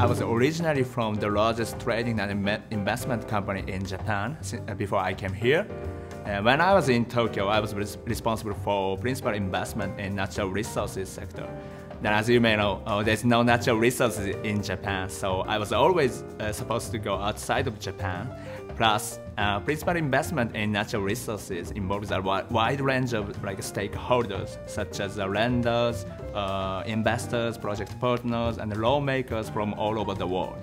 I was originally from the largest trading and investment company in Japan before I came here. When I was in Tokyo, I was responsible for principal investment in natural resources sector. Now, as you may know, there's no natural resources in Japan, so I was always supposed to go outside of Japan. Plus, principal investment in natural resources involves a wide range of stakeholders, such as lenders, investors, project partners, and lawmakers from all over the world.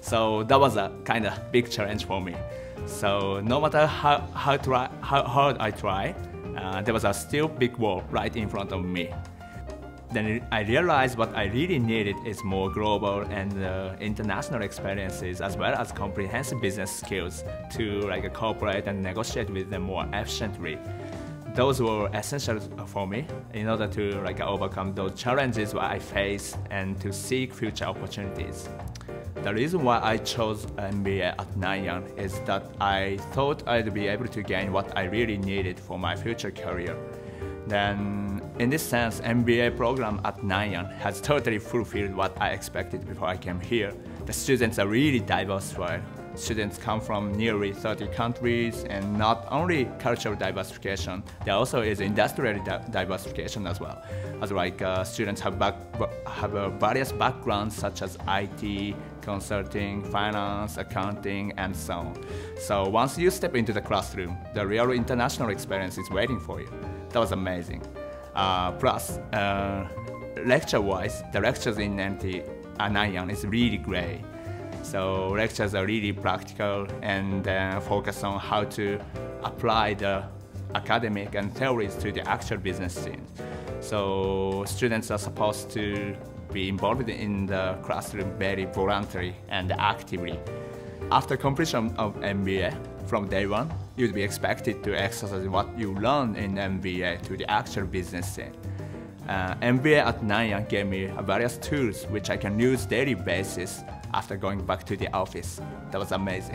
So that was a kind of big challenge for me. So no matter how hard I tried, there was a still big wall right in front of me. Then I realized what I really needed is more global and international experiences, as well as comprehensive business skills to cooperate and negotiate with them more efficiently. Those were essential for me in order to overcome those challenges I faced and to seek future opportunities. The reason why I chose MBA at Nanyang is that I thought I'd be able to gain what I really needed for my future career. Then, in this sense, MBA program at Nanyang has totally fulfilled what I expected before I came here. The students are really diversified. Students come from nearly 30 countries, and not only cultural diversification, there also is industrial diversification as well. As students have various backgrounds such as IT, consulting, finance, accounting, and so on. So once you step into the classroom, the real international experience is waiting for you. That was amazing. Plus, lecture-wise, the lectures in Nanyang is really great. So lectures are really practical and focus on how to apply the academic and theories to the actual business scene. So students are supposed to be involved in the classroom very voluntarily and actively. After completion of MBA, from day one, you'd be expected to exercise what you learned in MBA to the actual business scene. MBA at Nanyang gave me various tools which I can use daily basis after going back to the office. That was amazing.